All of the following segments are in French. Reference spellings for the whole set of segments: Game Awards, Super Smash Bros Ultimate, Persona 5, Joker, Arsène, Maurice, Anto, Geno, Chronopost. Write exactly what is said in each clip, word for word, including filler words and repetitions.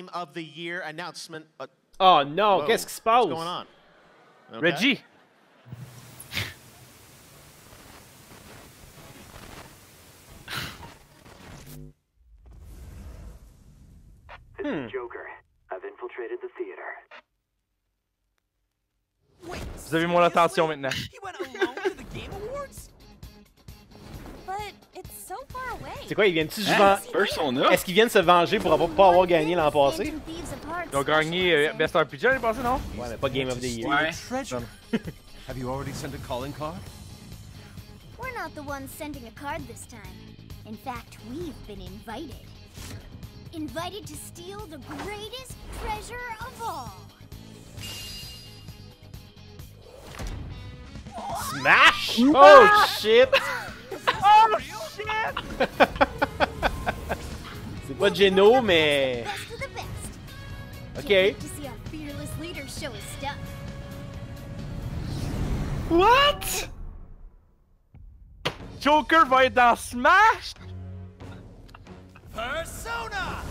Game of the Year announcement. But oh no, qu'est-ce qui se passe? What's going on? Okay. Reggie. This hmm. is Joker. I've infiltrated the theater. Wait, vous avez mon attention maintenant. He went alone to the Game Awards? But it's so far away. C'est quoi, ils viennent-tu se venger? Est-ce qu'ils viennent se venger pour avoir, pas avoir gagné l'an passé? Ils ont gagné euh, Best R P G l'an passé, non? Ouais, mais pas Game of the Year. Ouais. Have you already sent a calling card? We're not the ones sending a card this time. In fact, we've been invited. Invited to steal the greatest treasure of all. Smash! What? Oh shit! Oh shit! C'est pas Geno, mais. Okay. What? Joker va être dans Smash? Persona!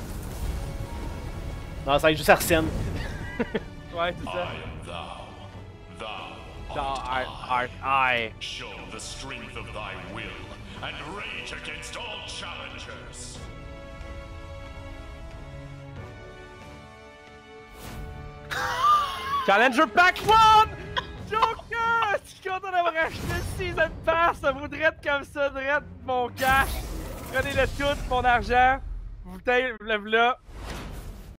Non, ça va être juste Arsène. Ouais, c'est ça. Thou art, art I. Show the strength of thy will and rage against all challengers. Challenger pack one! Joker! Je suis content d'avoir acheté le season pass, ça voudrait être comme ça, direct mon cash. Prenez-le tout, mon argent. Vous taillez le v'là.